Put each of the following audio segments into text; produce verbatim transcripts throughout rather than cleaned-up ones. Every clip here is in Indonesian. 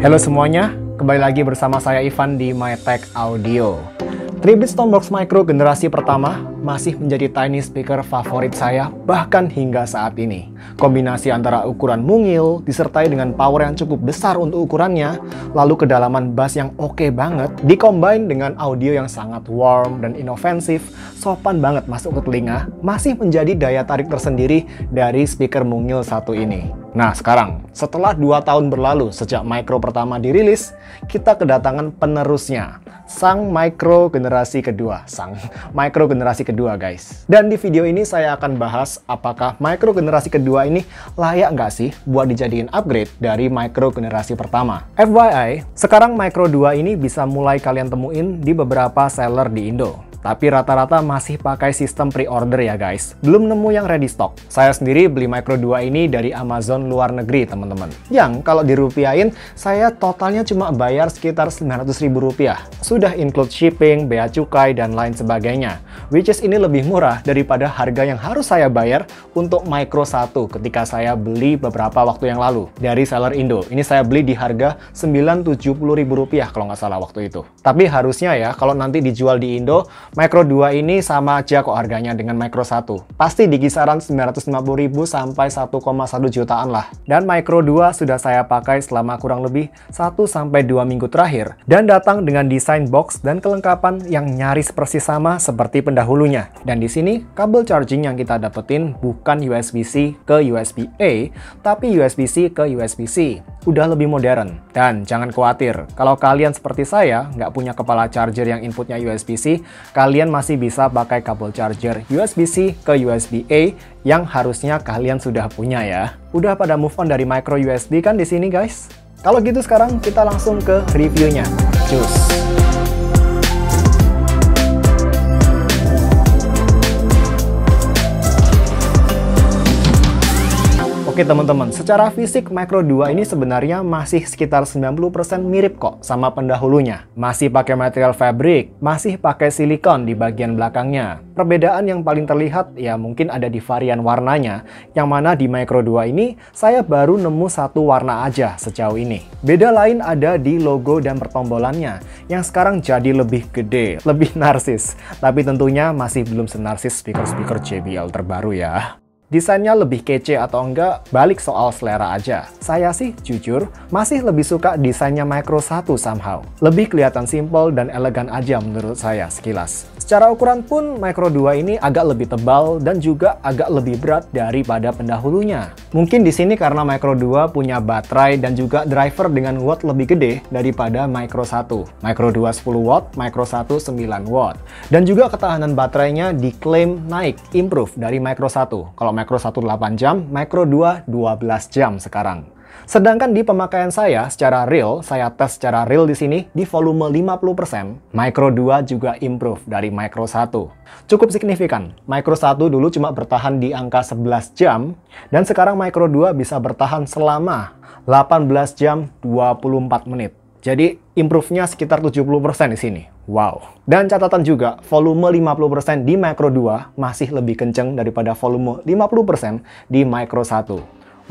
Halo semuanya, kembali lagi bersama saya Ivan di My Tech Audio. Tribit Stormbox Micro generasi pertama masih menjadi tiny speaker favorit saya bahkan hingga saat ini. Kombinasi antara ukuran mungil disertai dengan power yang cukup besar untuk ukurannya, lalu kedalaman bass yang oke banget, dikombin dengan audio yang sangat warm dan inofensif, sopan banget masuk ke telinga, masih menjadi daya tarik tersendiri dari speaker mungil satu ini. Nah sekarang, setelah dua tahun berlalu sejak Micro pertama dirilis, kita kedatangan penerusnya, sang Micro generasi kedua, sang Micro generasi kedua guys. Dan di video ini saya akan bahas apakah Micro generasi kedua ini layak nggak sih buat dijadiin upgrade dari Micro generasi pertama. F Y I, sekarang Micro dua ini bisa mulai kalian temuin di beberapa seller di Indo. Tapi rata-rata masih pakai sistem pre-order ya guys. Belum nemu yang ready stock. Saya sendiri beli Micro dua ini dari Amazon luar negeri teman-teman. Yang kalau dirupiahin, saya totalnya cuma bayar sekitar sembilan ratus ribu rupiah. Sudah include shipping, bea cukai, dan lain sebagainya. Which is ini lebih murah daripada harga yang harus saya bayar untuk Micro satu ketika saya beli beberapa waktu yang lalu. Dari seller Indo. Ini saya beli di harga sembilan ratus tujuh puluh ribu rupiah kalau nggak salah waktu itu. Tapi harusnya ya, kalau nanti dijual di Indo, Micro dua ini sama aja kok harganya dengan Micro satu. Pasti di kisaran sembilan ratus lima puluh ribu sampai satu koma satu jutaan lah. Dan Micro dua sudah saya pakai selama kurang lebih satu sampai dua minggu terakhir. Dan datang dengan desain box dan kelengkapan yang nyaris persis sama seperti pendahulunya. Dan di sini kabel charging yang kita dapetin bukan U S B C ke U S B A, tapi U S B C ke U S B C. Udah lebih modern. Dan jangan khawatir, kalau kalian seperti saya nggak punya kepala charger yang inputnya U S B C, kalian masih bisa pakai kabel charger U S B C ke U S B A yang harusnya kalian sudah punya ya. Udah pada move on dari Micro U S B kan di sini guys? Kalau gitu sekarang kita langsung ke reviewnya. Cus! Oke teman-teman, secara fisik Micro dua ini sebenarnya masih sekitar sembilan puluh persen mirip kok sama pendahulunya. Masih pakai material fabric, masih pakai silikon di bagian belakangnya. Perbedaan yang paling terlihat ya mungkin ada di varian warnanya, yang mana di Micro dua ini saya baru nemu satu warna aja sejauh ini. Beda lain ada di logo dan pertombolannya, yang sekarang jadi lebih gede, lebih narsis. Tapi tentunya masih belum senarsis speaker-speaker J B L terbaru ya. Desainnya lebih kece atau enggak, balik soal selera aja. Saya sih, jujur, masih lebih suka desainnya Micro satu somehow. Lebih kelihatan simple dan elegan aja menurut saya sekilas. Secara ukuran pun, Micro dua ini agak lebih tebal dan juga agak lebih berat daripada pendahulunya. Mungkin di sini karena Micro dua punya baterai dan juga driver dengan watt lebih gede daripada Micro satu. Micro dua sepuluh watt, Micro satu sembilan watt. Dan juga ketahanan baterainya diklaim naik, improve dari Micro satu. Kalau Micro satu delapan jam, Micro dua dua belas jam sekarang. Sedangkan di pemakaian saya secara real, saya tes secara real di sini di volume lima puluh persen, Micro dua juga improve dari Micro satu. Cukup signifikan. Micro satu dulu cuma bertahan di angka sebelas jam dan sekarang Micro dua bisa bertahan selama delapan belas jam dua puluh empat menit. Jadi improve-nya sekitar tujuh puluh persen di sini. Wow. Dan catatan juga, volume lima puluh persen di Micro dua masih lebih kenceng daripada volume lima puluh persen di Micro satu.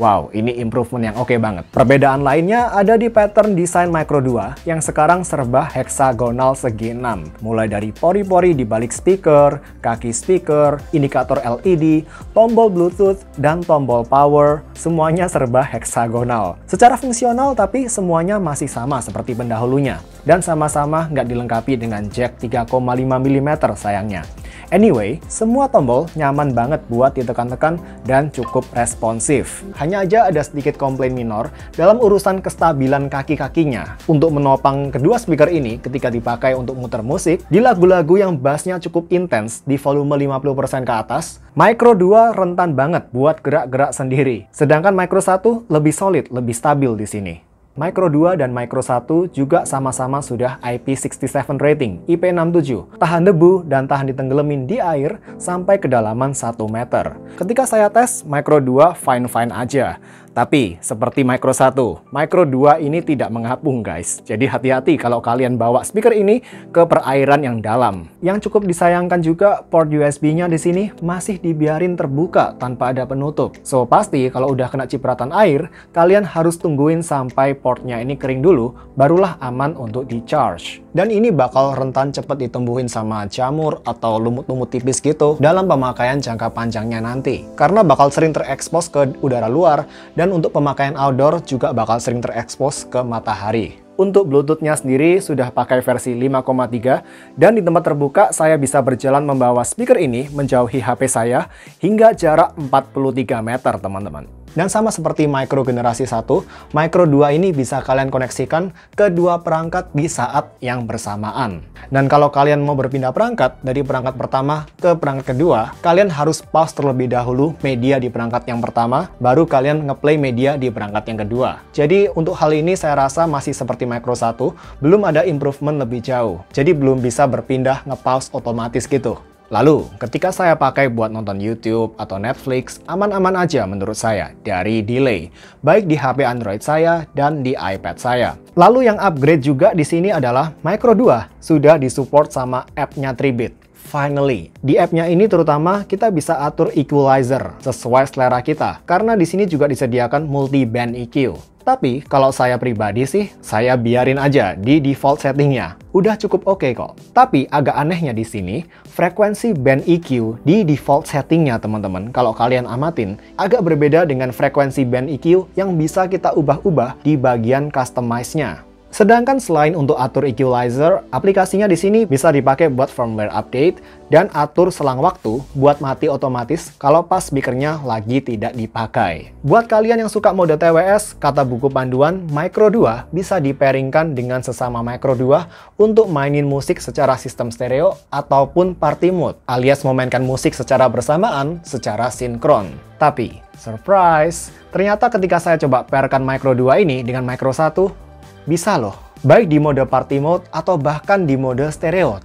Wow, ini improvement yang oke banget. Perbedaan lainnya ada di pattern desain Micro dua yang sekarang serba heksagonal segi enam. Mulai dari pori-pori di balik speaker, kaki speaker, indikator L E D, tombol Bluetooth, dan tombol power, semuanya serba heksagonal. Secara fungsional tapi semuanya masih sama seperti pendahulunya. Dan sama-sama nggak dilengkapi dengan jack tiga koma lima milimeter sayangnya. Anyway, semua tombol nyaman banget buat ditekan-tekan dan cukup responsif. Hanya aja ada sedikit komplain minor dalam urusan kestabilan kaki-kakinya. Untuk menopang kedua speaker ini ketika dipakai untuk muter musik, di lagu-lagu yang bassnya cukup intens di volume lima puluh persen ke atas, Micro dua rentan banget buat gerak-gerak sendiri. Sedangkan Micro satu lebih solid, lebih stabil di sini. Micro dua dan Micro satu juga sama-sama sudah I P enam tujuh rating, I P enam tujuh, tahan debu dan tahan ditenggelamin di air sampai kedalaman satu meter. Ketika saya tes, Micro dua fine-fine aja. Tapi seperti Micro satu, Micro dua ini tidak mengapung guys. Jadi hati-hati kalau kalian bawa speaker ini ke perairan yang dalam. Yang cukup disayangkan juga port U S B-nya di sini masih dibiarin terbuka tanpa ada penutup. So pasti kalau udah kena cipratan air, kalian harus tungguin sampai portnya ini kering dulu, barulah aman untuk di charge. Dan ini bakal rentan cepat ditumbuhin sama jamur atau lumut-lumut tipis gitu dalam pemakaian jangka panjangnya nanti. Karena bakal sering terekspos ke udara luar. Dan untuk pemakaian outdoor juga bakal sering terekspos ke matahari. Untuk Bluetooth-nya sendiri sudah pakai versi lima koma tiga dan di tempat terbuka saya bisa berjalan membawa speaker ini menjauhi H P saya hingga jarak empat puluh tiga meter teman-teman. Dan sama seperti Micro generasi satu, Micro dua ini bisa kalian koneksikan ke dua perangkat di saat yang bersamaan. Dan kalau kalian mau berpindah perangkat dari perangkat pertama ke perangkat kedua, kalian harus pause terlebih dahulu media di perangkat yang pertama, baru kalian ngeplay media di perangkat yang kedua. Jadi untuk hal ini saya rasa masih seperti Micro satu, belum ada improvement lebih jauh. Jadi belum bisa berpindah nge-pause otomatis gitu. Lalu, ketika saya pakai buat nonton YouTube atau Netflix, aman-aman aja menurut saya dari delay, baik di H P Android saya dan di iPad saya. Lalu yang upgrade juga di sini adalah Micro dua sudah disupport sama app-nya Tribit. Finally, di app-nya ini terutama kita bisa atur equalizer sesuai selera kita, karena di sini juga disediakan multi-band E Q. Tapi kalau saya pribadi sih, saya biarin aja di default settingnya. Udah cukup oke kok. Tapi agak anehnya di sini, frekuensi band E Q di default settingnya teman-teman, kalau kalian amatin, agak berbeda dengan frekuensi band E Q yang bisa kita ubah-ubah di bagian customize-nya. Sedangkan selain untuk atur equalizer, aplikasinya di sini bisa dipakai buat firmware update dan atur selang waktu buat mati otomatis kalau pas speakernya lagi tidak dipakai. Buat kalian yang suka mode T W S, kata buku panduan, Micro dua bisa dipairingkan dengan sesama Micro dua untuk mainin musik secara sistem stereo ataupun party mode, alias memainkan musik secara bersamaan secara sinkron. Tapi, surprise, ternyata ketika saya coba pairkan Micro dua ini dengan Micro satu, bisa loh, baik di mode party mode atau bahkan di mode stereo.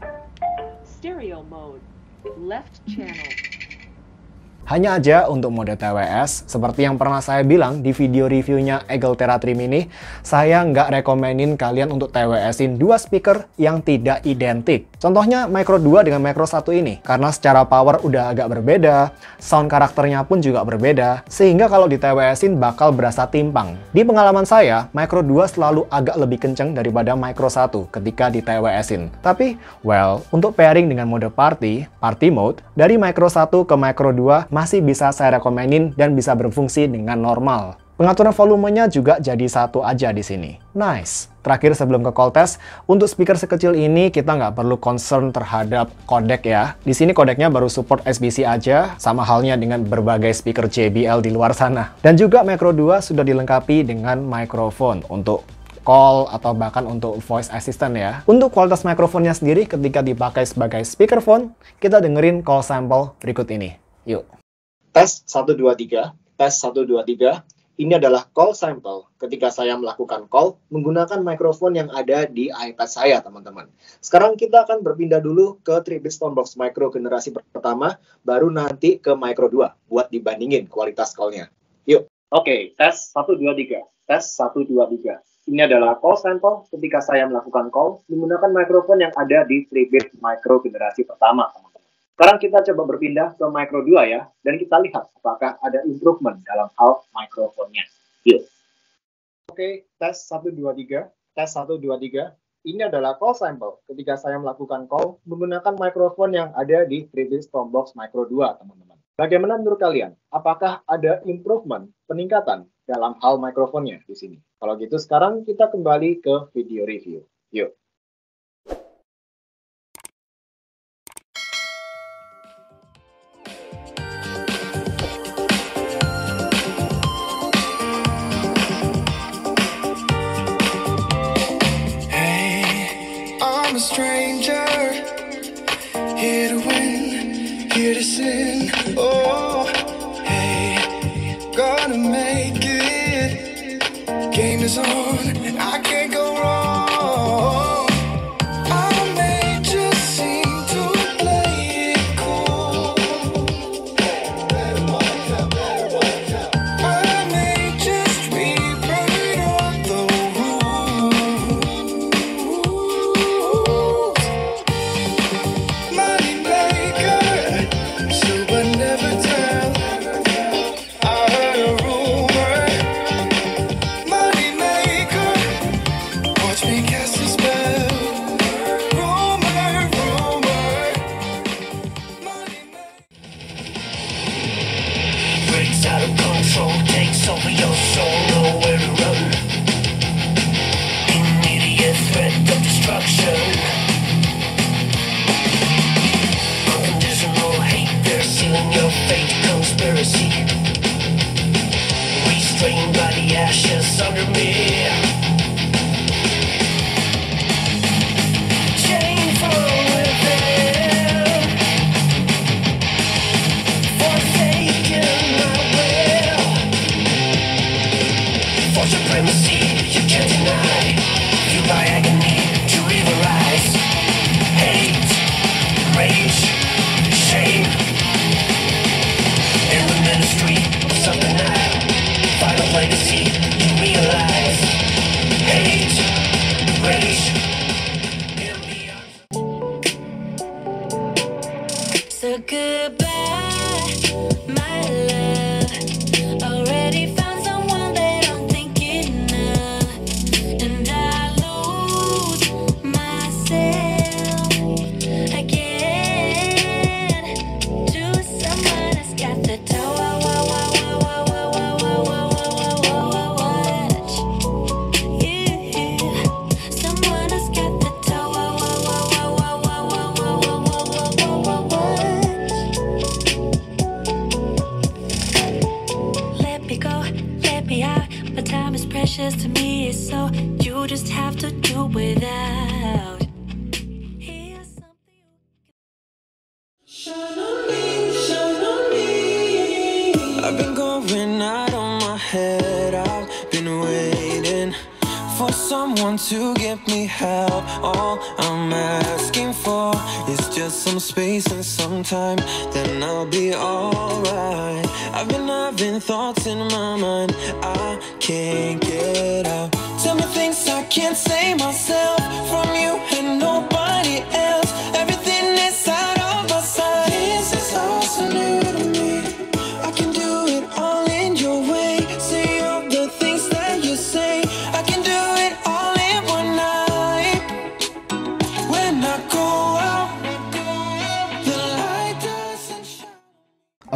Stereo mode, left channel. Hanya aja untuk mode T W S, seperti yang pernah saya bilang di video reviewnya Eagle Active Mini, saya nggak rekomenin kalian untuk T W S-in dua speaker yang tidak identik. Contohnya Micro dua dengan Micro satu ini, karena secara power udah agak berbeda, sound karakternya pun juga berbeda, sehingga kalau di T W S-in bakal berasa timpang. Di pengalaman saya, Micro dua selalu agak lebih kenceng daripada Micro satu ketika di T W S-in. Tapi, well, untuk pairing dengan mode party, party mode, dari Micro satu ke Micro dua, masih bisa saya rekomenin dan bisa berfungsi dengan normal. Pengaturan volumenya juga jadi satu aja di sini. Nice. Terakhir sebelum ke call test, untuk speaker sekecil ini kita nggak perlu concern terhadap codec ya. Di sini codecnya baru support S B C aja, sama halnya dengan berbagai speaker J B L di luar sana. Dan juga Micro dua sudah dilengkapi dengan microphone untuk call atau bahkan untuk voice assistant ya. Untuk kualitas mikrofonnya sendiri ketika dipakai sebagai speakerphone, kita dengerin call sample berikut ini. Yuk. Tes satu dua tiga, tes satu dua tiga. Ini adalah call sample ketika saya melakukan call menggunakan mikrofon yang ada di iPad saya, teman-teman. Sekarang kita akan berpindah dulu ke Tribit Stormbox Micro generasi pertama, baru nanti ke Micro dua buat dibandingin kualitas call-nya. Yuk. Oke, okay, tes satu dua tiga, tes satu dua tiga. Ini adalah call sample ketika saya melakukan call menggunakan mikrofon yang ada di Tribit Micro generasi pertama, teman-teman. Sekarang kita coba berpindah ke Micro dua ya, dan kita lihat apakah ada improvement dalam hal mikrofonnya. Yuk. Oke, tes satu dua tiga, tes satu dua tiga. Ini adalah call sample ketika saya melakukan call menggunakan mikrofon yang ada di Tribit Stormbox Micro dua, teman-teman. Bagaimana menurut kalian? Apakah ada improvement, peningkatan dalam hal mikrofonnya di sini? Kalau gitu sekarang kita kembali ke video review. Yuk.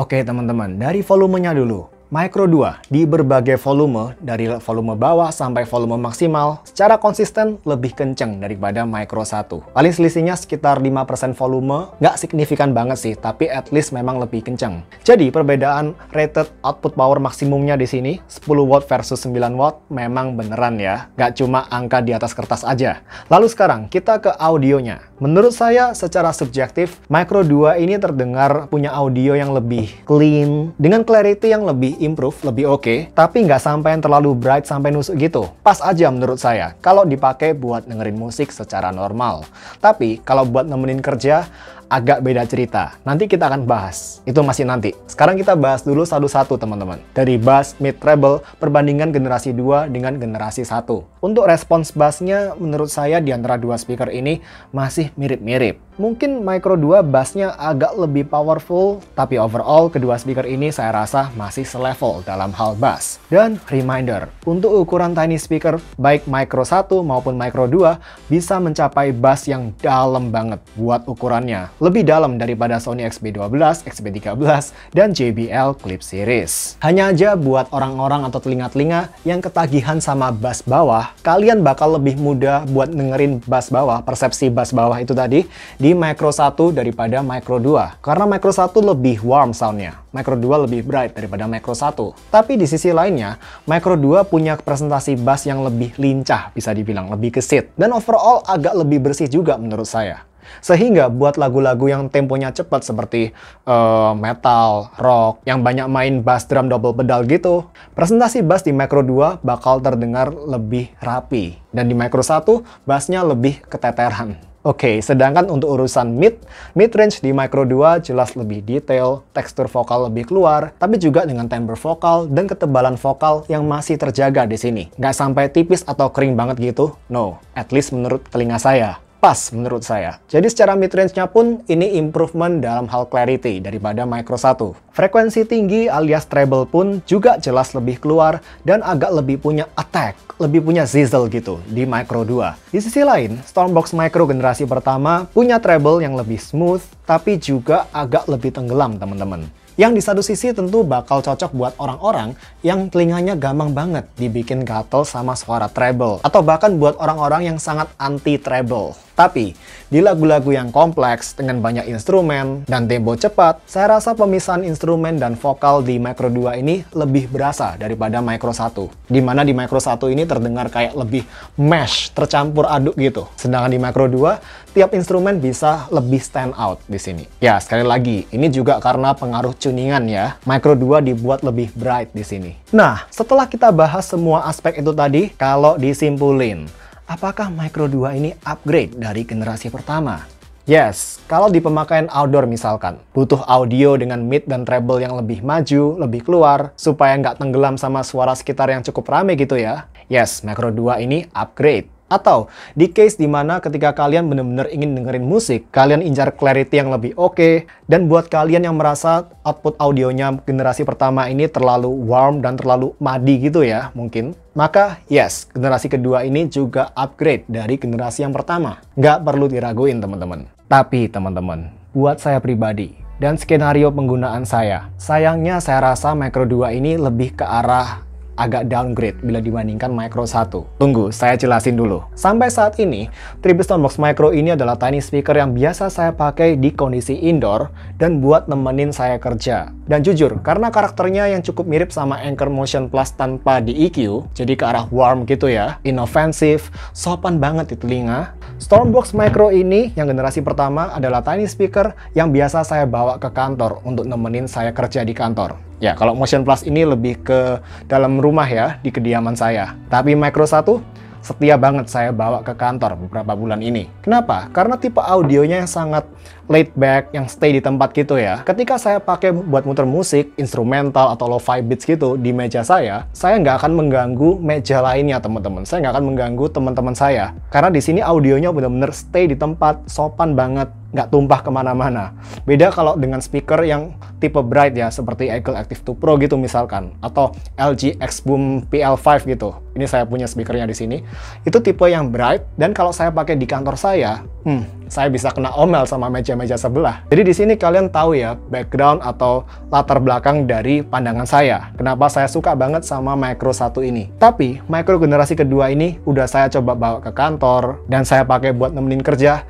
Oke teman-teman, dari volumenya dulu. Micro dua di berbagai volume, dari volume bawah sampai volume maksimal, secara konsisten lebih kenceng daripada Micro satu. Paling selisihnya sekitar lima persen volume, nggak signifikan banget sih, tapi at least memang lebih kenceng. Jadi perbedaan rated output power maksimumnya di sini, sepuluh watt versus sembilan watt, memang beneran ya. Nggak cuma angka di atas kertas aja. Lalu sekarang kita ke audionya. Menurut saya secara subjektif, Micro dua ini terdengar punya audio yang lebih clean, dengan clarity yang lebih improve, lebih oke, okay, tapi nggak sampai yang terlalu bright sampai nusuk gitu. Pas aja menurut saya, kalau dipakai buat dengerin musik secara normal. Tapi kalau buat nemenin kerja, agak beda cerita. Nanti kita akan bahas. Itu masih nanti. Sekarang kita bahas dulu satu-satu teman-teman. Dari bass mid treble, perbandingan generasi dua dengan generasi satu. Untuk respons bassnya, menurut saya di antara dua speaker ini masih mirip-mirip. Mungkin Micro dua bassnya agak lebih powerful, tapi overall kedua speaker ini saya rasa masih selevel dalam hal bass. Dan reminder, untuk ukuran tiny speaker, baik Micro satu maupun Micro dua bisa mencapai bass yang dalam banget buat ukurannya. Lebih dalam daripada Sony X B dua belas, X B tiga belas, dan J B L Clip Series. Hanya aja buat orang-orang atau telinga-telinga yang ketagihan sama bass bawah, kalian bakal lebih mudah buat dengerin bass bawah, persepsi bass bawah itu tadi, di Micro satu daripada Micro dua. Karena Micro satu lebih warm soundnya, Micro dua lebih bright daripada Micro satu. Tapi di sisi lainnya, Micro dua punya presentasi bass yang lebih lincah, bisa dibilang lebih gesit. Dan overall agak lebih bersih juga menurut saya. Sehingga buat lagu-lagu yang temponya cepat seperti uh, metal, rock, yang banyak main bass drum double pedal gitu, presentasi bass di Micro dua bakal terdengar lebih rapi. Dan di Micro satu, bassnya lebih keteteran. Oke, okay, sedangkan untuk urusan mid, mid range di Micro dua jelas lebih detail, tekstur vokal lebih keluar, tapi juga dengan timbre vokal dan ketebalan vokal yang masih terjaga di sini. Nggak sampai tipis atau kering banget gitu, no, at least menurut telinga saya. Pas menurut saya. Jadi secara mid-range-nya pun ini improvement dalam hal clarity daripada Micro satu. Frekuensi tinggi alias treble pun juga jelas lebih keluar dan agak lebih punya attack, lebih punya sizzle gitu di Micro dua. Di sisi lain, Stormbox Micro generasi pertama punya treble yang lebih smooth tapi juga agak lebih tenggelam teman-teman. Yang di satu sisi tentu bakal cocok buat orang-orang yang telinganya gampang banget dibikin gatel sama suara treble. Atau bahkan buat orang-orang yang sangat anti-treble. Tapi, di lagu-lagu yang kompleks dengan banyak instrumen dan tempo cepat, saya rasa pemisahan instrumen dan vokal di Micro dua ini lebih berasa daripada Micro satu. Dimana di Micro satu ini terdengar kayak lebih mesh, tercampur aduk gitu. Sedangkan di Micro dua, tiap instrumen bisa lebih stand out di sini. Ya, sekali lagi, ini juga karena pengaruh tuningan ya. Micro dua dibuat lebih bright di sini. Nah, setelah kita bahas semua aspek itu tadi, kalau disimpulin, apakah Micro dua ini upgrade dari generasi pertama? Yes, kalau di pemakaian outdoor misalkan, butuh audio dengan mid dan treble yang lebih maju, lebih keluar, supaya nggak tenggelam sama suara sekitar yang cukup rame gitu ya. Yes, Micro dua ini upgrade. Atau di case dimana ketika kalian benar-benar ingin dengerin musik, kalian incar clarity yang lebih oke, okay, dan buat kalian yang merasa output audionya generasi pertama ini terlalu warm dan terlalu muddy gitu ya mungkin, maka yes, generasi kedua ini juga upgrade dari generasi yang pertama. Nggak perlu diraguin teman-teman. Tapi teman-teman, buat saya pribadi dan skenario penggunaan saya, sayangnya saya rasa Micro dua ini lebih ke arah agak downgrade bila dibandingkan Micro satu. Tunggu, saya jelasin dulu. Sampai saat ini, Tribit Stormbox Micro ini adalah tiny speaker yang biasa saya pakai di kondisi indoor dan buat nemenin saya kerja. Dan jujur, karena karakternya yang cukup mirip sama Anker Motion+ tanpa di E Q, jadi ke arah warm gitu ya, inoffensive, sopan banget di telinga. Stormbox Micro ini yang generasi pertama adalah tiny speaker yang biasa saya bawa ke kantor untuk nemenin saya kerja di kantor. Ya, kalau Motion Plus ini lebih ke dalam rumah ya, di kediaman saya. Tapi Micro satu, setia banget saya bawa ke kantor beberapa bulan ini. Kenapa? Karena tipe audionya yang sangat laid back, yang stay di tempat gitu ya. Ketika saya pakai buat muter musik, instrumental atau lo-fi beats gitu di meja saya, saya nggak akan mengganggu meja lainnya teman-teman. Saya nggak akan mengganggu teman-teman saya. Karena di sini audionya benar-benar stay di tempat, sopan banget. Nggak tumpah kemana-mana. Beda kalau dengan speaker yang tipe bright ya, seperti Eagle Active two Pro gitu misalkan, atau L G Xboom P L five gitu. Ini saya punya speakernya di sini. Itu tipe yang bright, dan kalau saya pakai di kantor saya, hmm, saya bisa kena omel sama meja-meja sebelah. Jadi di sini kalian tahu ya background atau latar belakang dari pandangan saya. Kenapa saya suka banget sama Micro satu ini. Tapi Micro generasi kedua ini udah saya coba bawa ke kantor dan saya pakai buat nemenin kerja.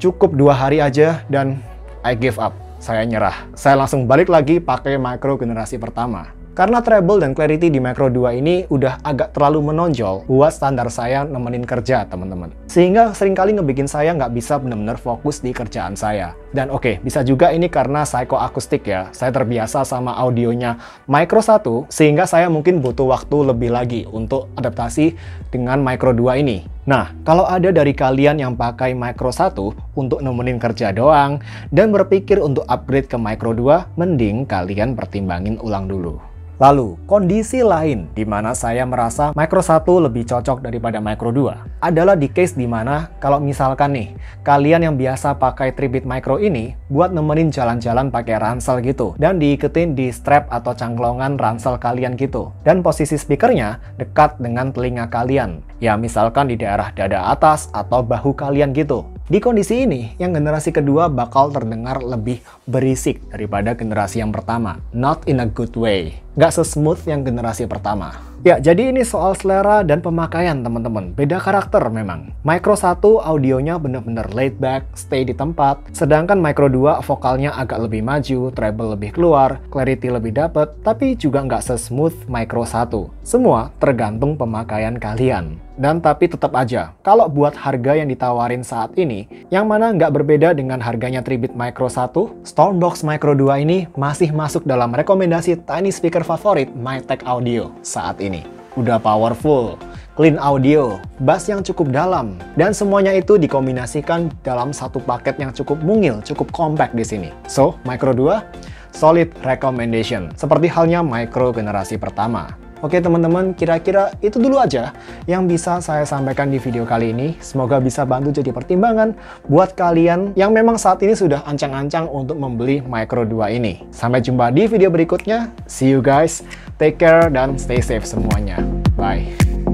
Cukup dua hari aja dan I give up, saya nyerah. Saya langsung balik lagi pakai Micro generasi pertama. Karena treble dan clarity di Micro dua ini udah agak terlalu menonjol buat standar saya nemenin kerja teman-teman. Sehingga seringkali ngebikin saya nggak bisa benar-benar fokus di kerjaan saya. Dan oke, okay, bisa juga ini karena psikoakustik ya. Saya terbiasa sama audionya Micro satu, sehingga saya mungkin butuh waktu lebih lagi untuk adaptasi dengan Micro dua ini. Nah, kalau ada dari kalian yang pakai Micro satu untuk nemenin kerja doang dan berpikir untuk upgrade ke Micro dua, mending kalian pertimbangin ulang dulu. Lalu, kondisi lain di mana saya merasa Micro satu lebih cocok daripada Micro dua adalah di case di mana kalau misalkan nih, kalian yang biasa pakai Tribit Micro ini buat nemenin jalan-jalan pakai ransel gitu dan diiketin di strap atau cangklongan ransel kalian gitu. Dan posisi speakernya dekat dengan telinga kalian. Ya, misalkan di daerah dada atas atau bahu kalian gitu. Di kondisi ini, yang generasi kedua bakal terdengar lebih berisik daripada generasi yang pertama. Not in a good way. Nggak sesmooth yang generasi pertama. Ya, jadi ini soal selera dan pemakaian teman-teman. Beda karakter memang. Micro satu audionya bener-bener laid back, stay di tempat. Sedangkan Micro dua vokalnya agak lebih maju, treble lebih keluar, clarity lebih dapet, tapi juga nggak sesmooth Micro satu. Semua tergantung pemakaian kalian. Dan tapi tetap aja, kalau buat harga yang ditawarin saat ini, yang mana nggak berbeda dengan harganya Tribit Micro satu, Stormbox Micro dua ini masih masuk dalam rekomendasi tiny speaker favorit My Tech Audio saat ini. Udah powerful, clean audio, bass yang cukup dalam, dan semuanya itu dikombinasikan dalam satu paket yang cukup mungil, cukup compact di sini. So, Micro dua, solid recommendation, seperti halnya Micro generasi pertama. Oke teman-teman, kira-kira itu dulu aja yang bisa saya sampaikan di video kali ini. Semoga bisa bantu jadi pertimbangan buat kalian yang memang saat ini sudah ancang-ancang untuk membeli Micro dua ini. Sampai jumpa di video berikutnya. See you guys. Take care dan stay safe semuanya. Bye.